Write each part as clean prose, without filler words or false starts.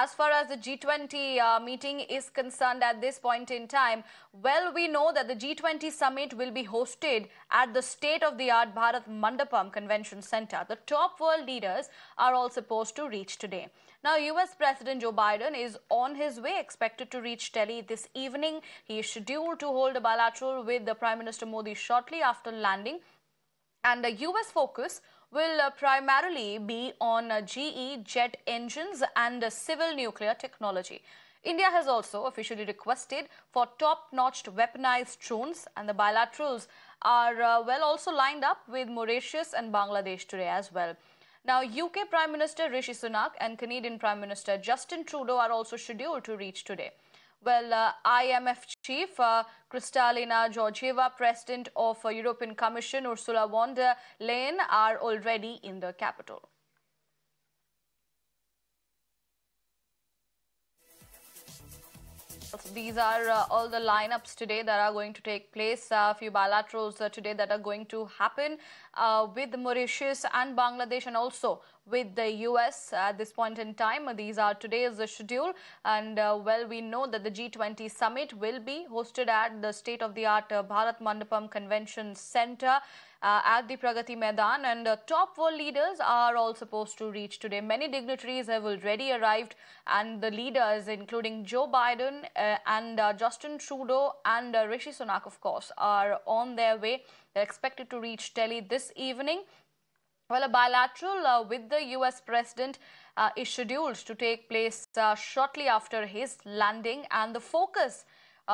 as far as the G20 meeting is concerned at this point in time, well, we know that the G20 summit will be hosted at the state-of-the-art Bharat Mandapam Convention Center. The top world leaders are all supposed to reach today. Now, US President Joe Biden is on his way, expected to reach Delhi this evening. He is scheduled to hold a bilateral with the Prime Minister Modi shortly after landing. And the US focus will primarily be on GE jet engines and civil nuclear technology. India has also officially requested for top-notch weaponized drones, and the bilaterals are also lined up with Mauritius and Bangladesh today as well. Now, UK Prime Minister Rishi Sunak and Canadian Prime Minister Justin Trudeau are also scheduled to reach today. Well, IMF Chief Kristalina Georgieva, President of European Commission Ursula von der Leyen are already in the capital. So these are all the lineups today that are going to take place. A few bilaterals today that are going to happen with Mauritius and Bangladesh, and also with the US at this point in time. These are today's schedule, and we know that the G20 summit will be hosted at the state-of-the-art Bharat Mandapam Convention Center at the Pragati Maidan, and top world leaders are all supposed to reach today. Many dignitaries have already arrived, and the leaders including Joe Biden and Justin Trudeau and Rishi Sunak, of course, are on their way. They're expected to reach Delhi this evening. Well, a bilateral with the US President is scheduled to take place shortly after his landing, and the focus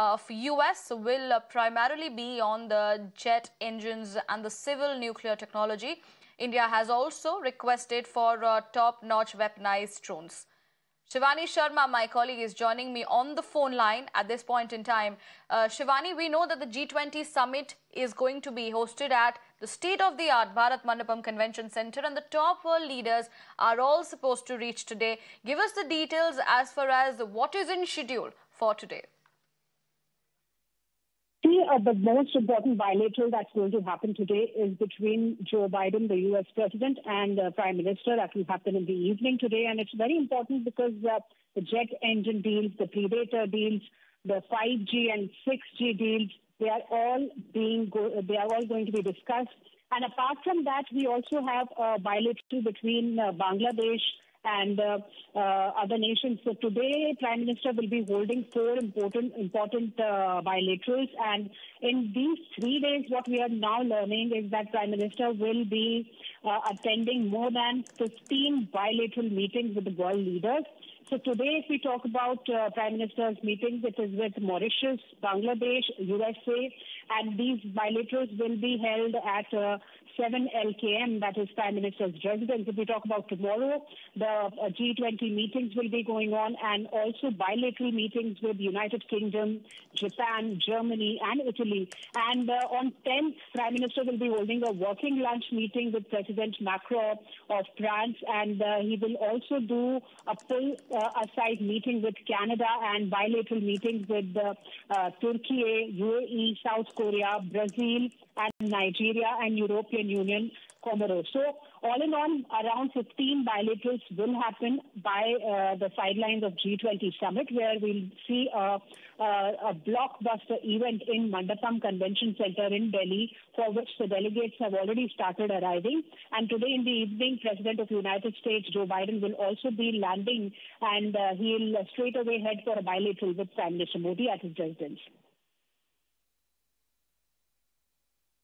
of US will primarily be on the jet engines and the civil nuclear technology. India has also requested for top-notch weaponized drones. Shivani Sharma, my colleague, is joining me on the phone line at this point in time. Shivani, we know that the G20 summit is going to be hosted at the state-of-the-art Bharat Mandapam Convention Center, and the top world leaders are all supposed to reach today. Give us the details as far as what is in schedule for today. The most important bilateral that's going to happen today is between Joe Biden, the U.S. President, and the Prime Minister. That will happen in the evening today, and it's very important because the jet engine deals, the Predator deals, the 5G and 6G deals, they are all going to be discussed. And apart from that, we also have a bilateral between Bangladesh and other nations. So today, Prime Minister will be holding four important bilaterals. And in these 3 days, what we are now learning is that Prime Minister will be attending more than 15 bilateral meetings with the world leaders. So today, if we talk about Prime Minister's meetings, it is with Mauritius, Bangladesh, USA, and these bilaterals will be held at 7 LKM, that is Prime Minister's residence. If we talk about tomorrow, the G20 meetings will be going on, and also bilateral meetings with United Kingdom, Japan, Germany, and Italy. And on 10th, Prime Minister will be holding a working lunch meeting with President Macron of France, and he will also do a pull aside meeting with Canada and bilateral meetings with Turkey, UAE, South Korea, Brazil, and Nigeria, and European Union, Comoros. So all in all, around 15 bilaterals will happen by the sidelines of G20 summit, where we'll see a blockbuster event in Mandapam Convention Center in Delhi, for which the delegates have already started arriving. And today in the evening, President of the United States, Joe Biden, will also be landing, and he'll straight away head for a bilateral with Prime Minister Modi at his residence.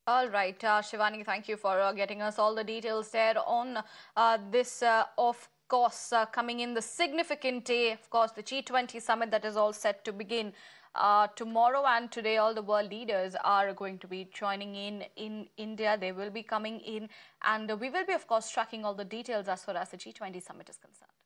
All right, Shivani, thank you for getting us all the details there on this, of course, coming in the significant day, of course, the G20 summit that is all set to begin tomorrow and today. All the world leaders are going to be joining in India. They will be coming in, and we will be, of course, tracking all the details as far as the G20 summit is concerned.